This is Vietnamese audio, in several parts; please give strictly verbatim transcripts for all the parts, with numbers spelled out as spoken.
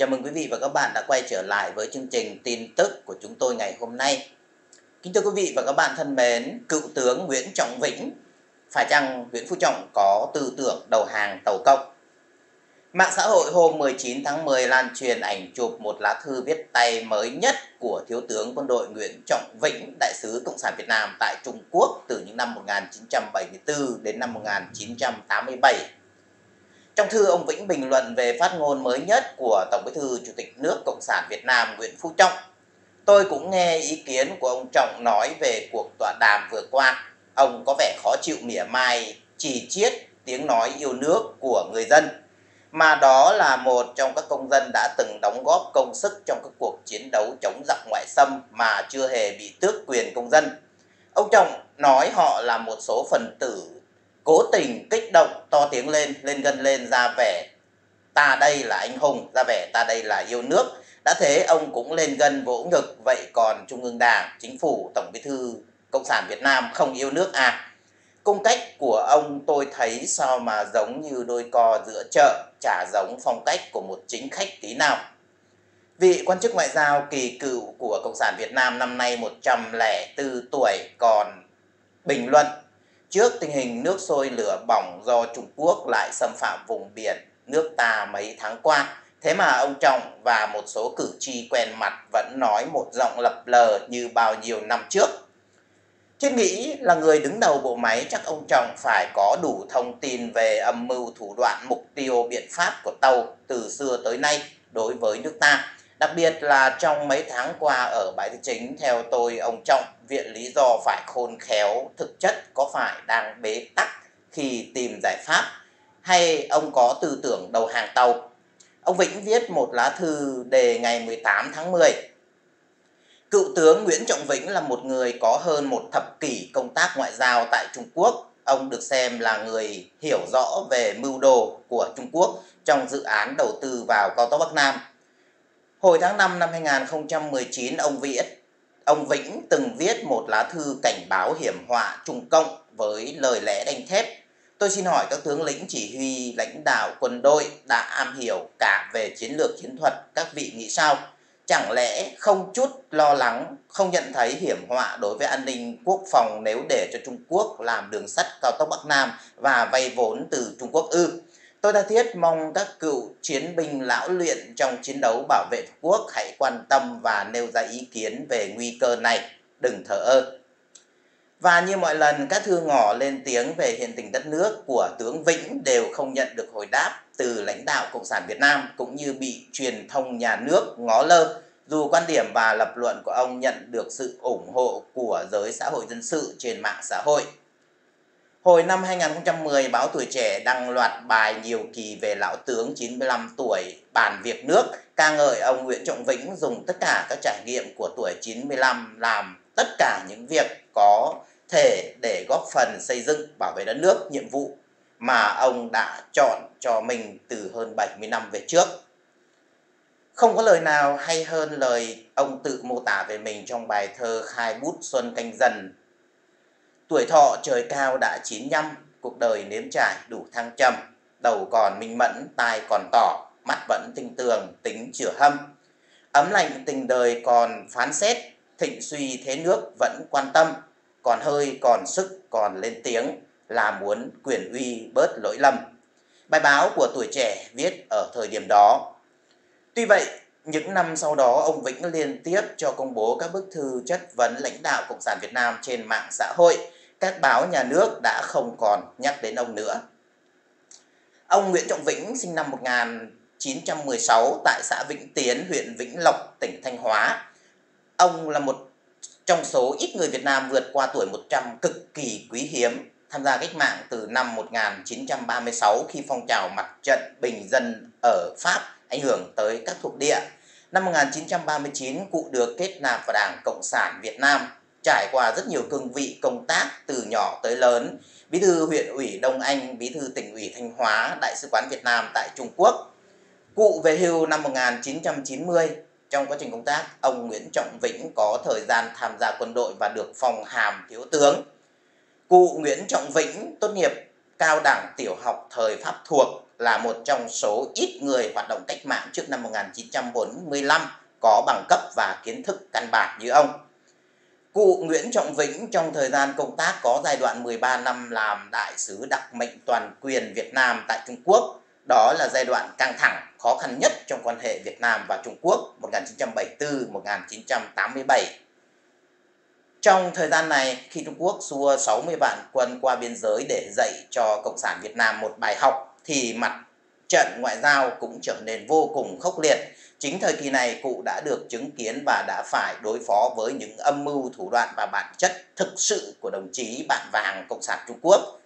Chào mừng quý vị và các bạn đã quay trở lại với chương trình tin tức của chúng tôi ngày hôm nay. Kính thưa quý vị và các bạn thân mến, cựu tướng Nguyễn Trọng Vĩnh, phải chăng Nguyễn Phú Trọng có tư tưởng đầu hàng tàu cộng? Mạng xã hội hôm mười chín tháng mười lan truyền ảnh chụp một lá thư viết tay mới nhất của Thiếu tướng quân đội Nguyễn Trọng Vĩnh, đại sứ Cộng sản Việt Nam tại Trung Quốc từ những năm một nghìn chín trăm bảy mươi tư đến năm một nghìn chín trăm tám mươi bảy. Trong thư, ông Vĩnh bình luận về phát ngôn mới nhất của Tổng Bí thư Chủ tịch nước Cộng sản Việt Nam Nguyễn Phú Trọng. Tôi cũng nghe ý kiến của ông Trọng nói về cuộc tọa đàm vừa qua. Ông có vẻ khó chịu mỉa mai, chỉ chiết tiếng nói yêu nước của người dân, mà đó là một trong các công dân đã từng đóng góp công sức trong các cuộc chiến đấu chống giặc ngoại xâm mà chưa hề bị tước quyền công dân. Ông Trọng nói họ là một số phần tử cố tình kích động, to tiếng lên, lên gân lên, ra vẻ ta đây là anh hùng, ra vẻ ta đây là yêu nước. Đã thế ông cũng lên gân vỗ ngực, vậy còn Trung ương Đảng, Chính phủ, Tổng Bí thư Cộng sản Việt Nam không yêu nước à? Cung cách của ông tôi thấy sao mà giống như đôi cò giữa chợ, chả giống phong cách của một chính khách tí nào. Vị quan chức ngoại giao kỳ cựu của Cộng sản Việt Nam năm nay một trăm lẻ tư tuổi còn bình luận: trước tình hình nước sôi lửa bỏng do Trung Quốc lại xâm phạm vùng biển nước ta mấy tháng qua, thế mà ông Trọng và một số cử tri quen mặt vẫn nói một giọng lập lờ như bao nhiêu năm trước. Thiết nghĩ là người đứng đầu bộ máy, chắc ông Trọng phải có đủ thông tin về âm mưu, thủ đoạn, mục tiêu, biện pháp của Tàu từ xưa tới nay đối với nước ta. Đặc biệt là trong mấy tháng qua ở Bãi Tư Chính, theo tôi, ông Trọng viện lý do phải khôn khéo, thực chất có phải đang bế tắc khi tìm giải pháp, hay ông có tư tưởng đầu hàng Tàu? Ông Vĩnh viết một lá thư đề ngày mười tám tháng mười. Cựu tướng Nguyễn Trọng Vĩnh là một người có hơn một thập kỷ công tác ngoại giao tại Trung Quốc. Ông được xem là người hiểu rõ về mưu đồ của Trung Quốc trong dự án đầu tư vào cao tốc Bắc Nam. Hồi tháng năm năm hai nghìn không trăm mười chín, ông viết, ông Vĩnh từng viết một lá thư cảnh báo hiểm họa Trung Cộng với lời lẽ đanh thép. Tôi xin hỏi các tướng lĩnh chỉ huy lãnh đạo quân đội đã am hiểu cả về chiến lược chiến thuật, các vị nghĩ sao? Chẳng lẽ không chút lo lắng, không nhận thấy hiểm họa đối với an ninh quốc phòng nếu để cho Trung Quốc làm đường sắt cao tốc Bắc Nam và vay vốn từ Trung Quốc ư? Ừ. Tôi tha thiết mong các cựu chiến binh lão luyện trong chiến đấu bảo vệ Tổ quốc hãy quan tâm và nêu ra ý kiến về nguy cơ này, đừng thờ ơ. Và như mọi lần, các thư ngỏ lên tiếng về hiện tình đất nước của tướng Vĩnh đều không nhận được hồi đáp từ lãnh đạo Cộng sản Việt Nam, cũng như bị truyền thông nhà nước ngó lơ, dù quan điểm và lập luận của ông nhận được sự ủng hộ của giới xã hội dân sự trên mạng xã hội. Hồi năm hai nghìn không trăm mười, Báo Tuổi Trẻ đăng loạt bài nhiều kỳ về lão tướng chín mươi lăm tuổi bàn việc nước, ca ngợi ông Nguyễn Trọng Vĩnh dùng tất cả các trải nghiệm của tuổi chín mươi lăm làm tất cả những việc có thể để góp phần xây dựng, bảo vệ đất nước, nhiệm vụ mà ông đã chọn cho mình từ hơn bảy mươi năm về trước. Không có lời nào hay hơn lời ông tự mô tả về mình trong bài thơ khai bút Xuân Canh Dần: tuổi thọ trời cao đã chín mươi lăm, cuộc đời nếm trải đủ thăng trầm, đầu còn minh mẫn, tai còn tỏ, mắt vẫn tinh tường, tính chửa hâm. Ấm lạnh tình đời còn phán xét, thịnh suy thế nước vẫn quan tâm, còn hơi, còn sức, còn lên tiếng, là muốn quyền uy bớt lỗi lầm. Bài báo của Tuổi Trẻ viết ở thời điểm đó. Tuy vậy, những năm sau đó, ông Vĩnh liên tiếp cho công bố các bức thư chất vấn lãnh đạo Cộng sản Việt Nam trên mạng xã hội. Các báo nhà nước đã không còn nhắc đến ông nữa. Ông Nguyễn Trọng Vĩnh sinh năm một nghìn chín trăm mười sáu tại xã Vĩnh Tiến, huyện Vĩnh Lộc, tỉnh Thanh Hóa. Ông là một trong số ít người Việt Nam vượt qua tuổi một trăm cực kỳ quý hiếm, tham gia cách mạng từ năm một nghìn chín trăm ba mươi sáu khi phong trào mặt trận bình dân ở Pháp ảnh hưởng tới các thuộc địa. Năm một nghìn chín trăm ba mươi chín, cụ được kết nạp vào Đảng Cộng sản Việt Nam, trải qua rất nhiều cương vị công tác từ nhỏ tới lớn: bí thư huyện ủy Đông Anh, bí thư tỉnh ủy Thanh Hóa, đại sứ quán Việt Nam tại Trung Quốc. Cụ về hưu năm một nghìn chín trăm chín mươi. Trong quá trình công tác, ông Nguyễn Trọng Vĩnh có thời gian tham gia quân đội và được phong hàm thiếu tướng. Cụ Nguyễn Trọng Vĩnh tốt nghiệp cao đẳng tiểu học thời Pháp thuộc, là một trong số ít người hoạt động cách mạng trước năm một nghìn chín trăm bốn mươi lăm có bằng cấp và kiến thức căn bản như ông. Cụ Nguyễn Trọng Vĩnh trong thời gian công tác có giai đoạn mười ba năm làm đại sứ đặc mệnh toàn quyền Việt Nam tại Trung Quốc. Đó là giai đoạn căng thẳng, khó khăn nhất trong quan hệ Việt Nam và Trung Quốc một nghìn chín trăm bảy mươi tư đến một nghìn chín trăm tám mươi bảy. Trong thời gian này, khi Trung Quốc xua sáu mươi vạn quân qua biên giới để dạy cho Cộng sản Việt Nam một bài học, thì mặt trận ngoại giao cũng trở nên vô cùng khốc liệt. Chính thời kỳ này, cụ đã được chứng kiến và đã phải đối phó với những âm mưu, thủ đoạn và bản chất thực sự của đồng chí bạn vàng Cộng sản Trung Quốc.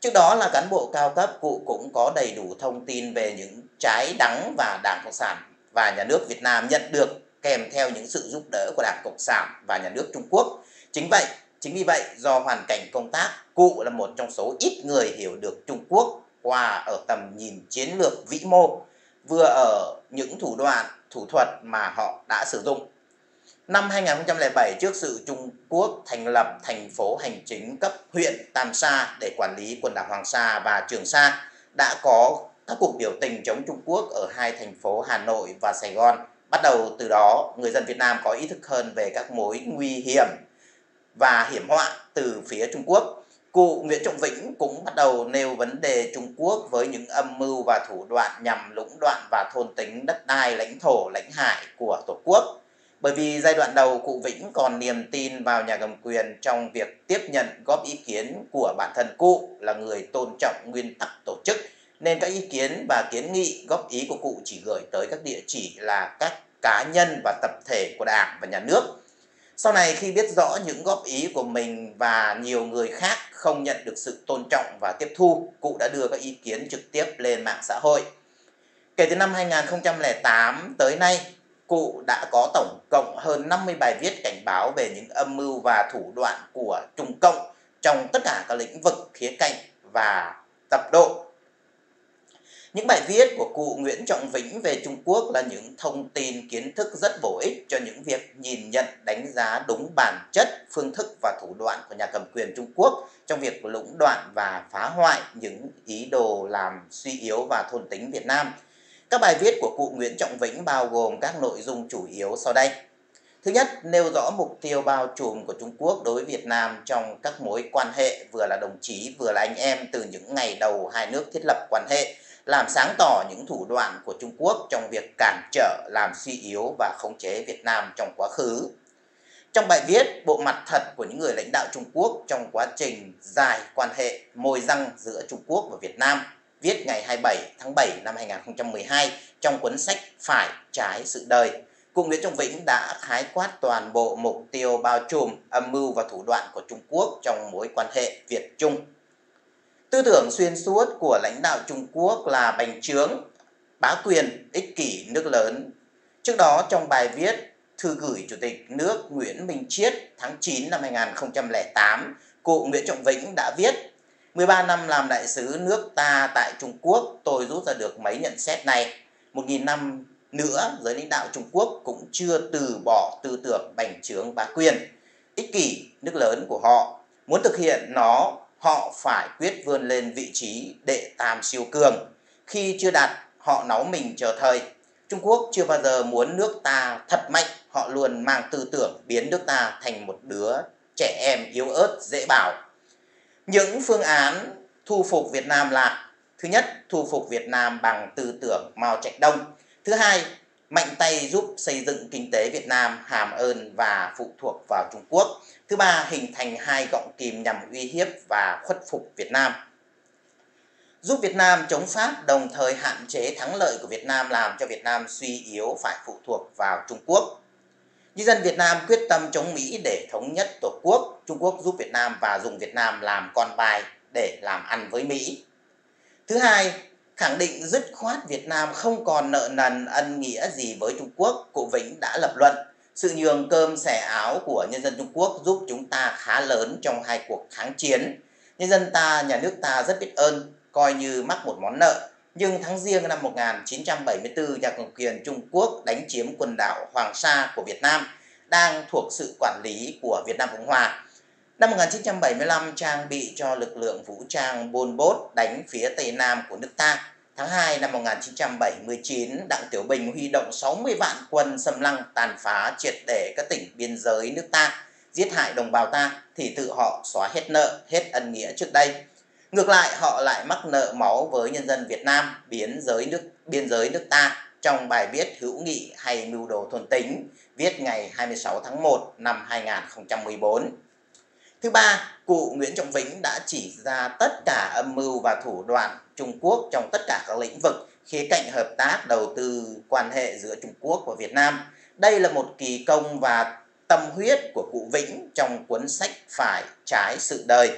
Trước đó là cán bộ cao cấp, cụ cũng có đầy đủ thông tin về những trái đắng và Đảng Cộng sản và Nhà nước Việt Nam nhận được kèm theo những sự giúp đỡ của Đảng Cộng sản và Nhà nước Trung Quốc. Chính vậy, chính vì vậy, do hoàn cảnh công tác, cụ là một trong số ít người hiểu được Trung Quốc qua ở tầm nhìn chiến lược vĩ mô, vừa ở những thủ đoạn, thủ thuật mà họ đã sử dụng. Năm hai nghìn không trăm lẻ bảy, trước sự Trung Quốc thành lập thành phố hành chính cấp huyện Tam Sa để quản lý quần đảo Hoàng Sa và Trường Sa, đã có các cuộc biểu tình chống Trung Quốc ở hai thành phố Hà Nội và Sài Gòn. Bắt đầu từ đó, người dân Việt Nam có ý thức hơn về các mối nguy hiểm và hiểm họa từ phía Trung Quốc. Cụ Nguyễn Trọng Vĩnh cũng bắt đầu nêu vấn đề Trung Quốc với những âm mưu và thủ đoạn nhằm lũng đoạn và thôn tính đất đai, lãnh thổ, lãnh hải của Tổ quốc. Bởi vì giai đoạn đầu, cụ Vĩnh còn niềm tin vào nhà cầm quyền trong việc tiếp nhận góp ý kiến của bản thân cụ là người tôn trọng nguyên tắc tổ chức, nên các ý kiến và kiến nghị góp ý của cụ chỉ gửi tới các địa chỉ là các cá nhân và tập thể của Đảng và Nhà nước. Sau này, khi biết rõ những góp ý của mình và nhiều người khác không nhận được sự tôn trọng và tiếp thu, cụ đã đưa các ý kiến trực tiếp lên mạng xã hội. Kể từ năm hai nghìn không trăm lẻ tám tới nay, cụ đã có tổng cộng hơn năm mươi bài viết cảnh báo về những âm mưu và thủ đoạn của Trung Cộng trong tất cả các lĩnh vực, khía cạnh và tập độ. Những bài viết của cụ Nguyễn Trọng Vĩnh về Trung Quốc là những thông tin kiến thức rất bổ ích cho những việc nhìn nhận, đánh giá đúng bản chất, phương thức và thủ đoạn của nhà cầm quyền Trung Quốc trong việc lũng đoạn và phá hoại những ý đồ làm suy yếu và thôn tính Việt Nam. Các bài viết của cụ Nguyễn Trọng Vĩnh bao gồm các nội dung chủ yếu sau đây. Thứ nhất, nêu rõ mục tiêu bao trùm của Trung Quốc đối với Việt Nam trong các mối quan hệ vừa là đồng chí vừa là anh em từ những ngày đầu hai nước thiết lập quan hệ, làm sáng tỏ những thủ đoạn của Trung Quốc trong việc cản trở, làm suy yếu và khống chế Việt Nam trong quá khứ. Trong bài viết, bộ mặt thật của những người lãnh đạo Trung Quốc trong quá trình dài quan hệ môi răng giữa Trung Quốc và Việt Nam, viết ngày hai mươi bảy tháng bảy năm hai nghìn không trăm mười hai trong cuốn sách Phải trái sự đời, cụ Nguyễn Trọng Vĩnh đã khái quát toàn bộ mục tiêu bao trùm, âm mưu và thủ đoạn của Trung Quốc trong mối quan hệ Việt-Trung. Tư tưởng xuyên suốt của lãnh đạo Trung Quốc là bành trướng, bá quyền, ích kỷ nước lớn. Trước đó, trong bài viết thư gửi Chủ tịch nước Nguyễn Minh Triết tháng chín năm hai nghìn không trăm lẻ tám, cụ Nguyễn Trọng Vĩnh đã viết: mười ba năm làm đại sứ nước ta tại Trung Quốc, tôi rút ra được mấy nhận xét này. một nghìn năm nữa, giới lãnh đạo Trung Quốc cũng chưa từ bỏ tư tưởng bành trướng bá quyền, ích kỷ nước lớn của họ. Muốn thực hiện nó, họ phải quyết vươn lên vị trí đệ tam siêu cường. Khi chưa đạt, họ náu mình chờ thời. Trung Quốc chưa bao giờ muốn nước ta thật mạnh. Họ luôn mang tư tưởng biến nước ta thành một đứa trẻ em yếu ớt, dễ bảo. Những phương án thu phục Việt Nam là: thứ nhất, thu phục Việt Nam bằng tư tưởng Mao Trạch Đông; thứ hai, mạnh tay giúp xây dựng kinh tế Việt Nam hàm ơn và phụ thuộc vào Trung Quốc; thứ ba, hình thành hai gọng kìm nhằm uy hiếp và khuất phục Việt Nam, giúp Việt Nam chống Pháp, đồng thời hạn chế thắng lợi của Việt Nam, làm cho Việt Nam suy yếu, phải phụ thuộc vào Trung Quốc. Nhân dân Việt Nam quyết tâm chống Mỹ để thống nhất Tổ quốc. Trung Quốc giúp Việt Nam và dùng Việt Nam làm con bài để làm ăn với Mỹ. Thứ hai, khẳng định dứt khoát Việt Nam không còn nợ nần ân nghĩa gì với Trung Quốc. Cụ Vĩnh đã lập luận: sự nhường cơm xẻ áo của nhân dân Trung Quốc giúp chúng ta khá lớn trong hai cuộc kháng chiến. Nhân dân ta, nhà nước ta rất biết ơn, coi như mắc một món nợ. Nhưng tháng Giêng năm một nghìn chín trăm bảy mươi tư, nhà cầm quyền Trung Quốc đánh chiếm quần đảo Hoàng Sa của Việt Nam, đang thuộc sự quản lý của Việt Nam Cộng Hòa. Năm một nghìn chín trăm bảy mươi lăm, Trang bị cho lực lượng vũ trang Pol Pot đánh phía Tây Nam của nước ta. Tháng hai năm một nghìn chín trăm bảy mươi chín, Đặng Tiểu Bình huy động sáu mươi vạn quân xâm lăng tàn phá triệt để các tỉnh biên giới nước ta, giết hại đồng bào ta thì tự họ xóa hết nợ, hết ân nghĩa trước đây. Ngược lại, họ lại mắc nợ máu với nhân dân Việt Nam, biến giới nước, biên giới nước ta. Trong bài viết Hữu nghị hay mưu đồ thôn tính, viết ngày hai mươi sáu tháng một năm hai nghìn không trăm mười bốn. Thứ ba, cụ Nguyễn Trọng Vĩnh đã chỉ ra tất cả âm mưu và thủ đoạn Trung Quốc trong tất cả các lĩnh vực, khía cạnh hợp tác, đầu tư, quan hệ giữa Trung Quốc và Việt Nam. Đây là một kỳ công và tâm huyết của cụ Vĩnh trong cuốn sách Phải trái sự đời.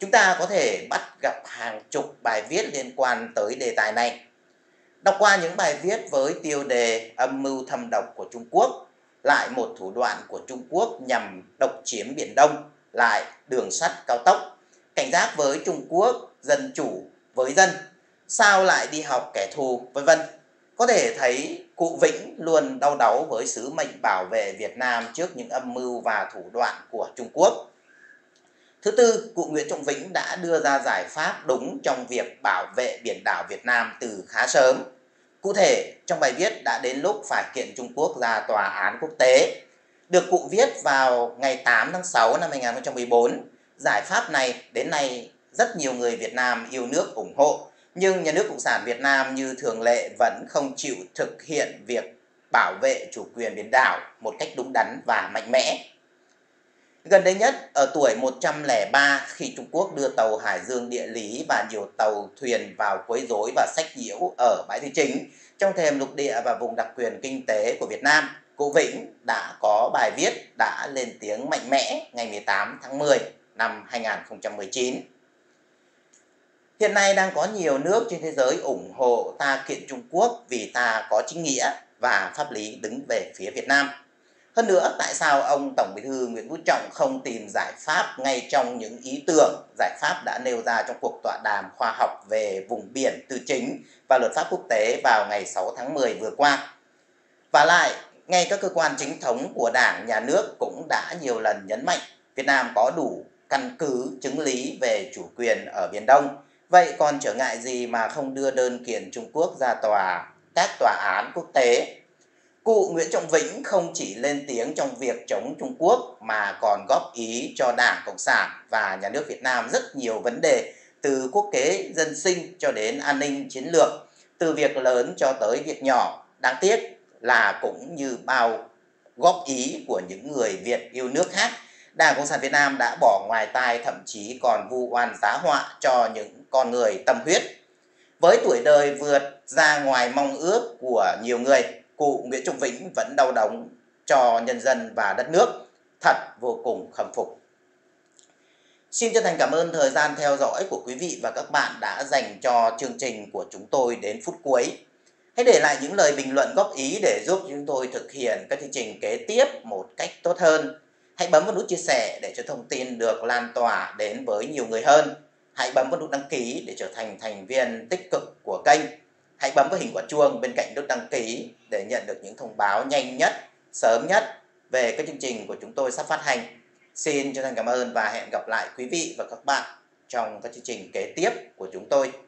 Chúng ta có thể bắt gặp hàng chục bài viết liên quan tới đề tài này. Đọc qua những bài viết với tiêu đề Âm mưu thâm độc của Trung Quốc, lại một thủ đoạn của Trung Quốc nhằm độc chiếm Biển Đông, lại đường sắt cao tốc, cảnh giác với Trung Quốc, dân chủ với dân, sao lại đi học kẻ thù, vân vân. Có thể thấy cụ Vĩnh luôn đau đáu với sứ mệnh bảo vệ Việt Nam trước những âm mưu và thủ đoạn của Trung Quốc. Thứ tư, cụ Nguyễn Trọng Vĩnh đã đưa ra giải pháp đúng trong việc bảo vệ biển đảo Việt Nam từ khá sớm. Cụ thể, trong bài viết đã đến lúc phải kiện Trung Quốc ra tòa án quốc tế, được cụ viết vào ngày tám tháng sáu năm hai nghìn không trăm mười bốn. Giải pháp này đến nay rất nhiều người Việt Nam yêu nước ủng hộ, nhưng nhà nước Cộng sản Việt Nam như thường lệ vẫn không chịu thực hiện việc bảo vệ chủ quyền biển đảo một cách đúng đắn và mạnh mẽ. Gần đây nhất, ở tuổi một trăm lẻ ba, khi Trung Quốc đưa tàu Hải Dương địa lý và nhiều tàu thuyền vào quấy rối và sách nhiễu ở Bãi Tư Chính, trong thềm lục địa và vùng đặc quyền kinh tế của Việt Nam, cụ Vĩnh đã có bài viết đã lên tiếng mạnh mẽ ngày mười tám tháng mười năm hai nghìn không trăm mười chín. Hiện nay đang có nhiều nước trên thế giới ủng hộ ta kiện Trung Quốc vì ta có chính nghĩa và pháp lý đứng về phía Việt Nam. Hơn nữa, tại sao ông Tổng Bí thư Nguyễn Phú Trọng không tìm giải pháp ngay trong những ý tưởng giải pháp đã nêu ra trong cuộc tọa đàm khoa học về vùng biển tư chính và luật pháp quốc tế vào ngày sáu tháng mười vừa qua? Và lại, ngay các cơ quan chính thống của Đảng, Nhà nước cũng đã nhiều lần nhấn mạnh Việt Nam có đủ căn cứ chứng lý về chủ quyền ở Biển Đông. Vậy còn trở ngại gì mà không đưa đơn kiện Trung Quốc ra tòa, các tòa án quốc tế? Cụ Nguyễn Trọng Vĩnh không chỉ lên tiếng trong việc chống Trung Quốc mà còn góp ý cho Đảng Cộng sản và Nhà nước Việt Nam rất nhiều vấn đề, từ quốc kế dân sinh cho đến an ninh chiến lược, từ việc lớn cho tới việc nhỏ. Đáng tiếc là cũng như bao góp ý của những người Việt yêu nước khác, Đảng Cộng sản Việt Nam đã bỏ ngoài tai, thậm chí còn vu oan giá họa cho những con người tâm huyết. Với tuổi đời vượt ra ngoài mong ước của nhiều người, cụ Nguyễn Trọng Vĩnh vẫn đau đớn cho nhân dân và đất nước, thật vô cùng khâm phục. Xin chân thành cảm ơn thời gian theo dõi của quý vị và các bạn đã dành cho chương trình của chúng tôi đến phút cuối. Hãy để lại những lời bình luận góp ý để giúp chúng tôi thực hiện các chương trình kế tiếp một cách tốt hơn. Hãy bấm vào nút chia sẻ để cho thông tin được lan tỏa đến với nhiều người hơn. Hãy bấm vào nút đăng ký để trở thành thành viên tích cực của kênh. Hãy bấm vào hình quả chuông bên cạnh nút đăng ký để nhận được những thông báo nhanh nhất, sớm nhất về các chương trình của chúng tôi sắp phát hành. Xin chân thành cảm ơn và hẹn gặp lại quý vị và các bạn trong các chương trình kế tiếp của chúng tôi.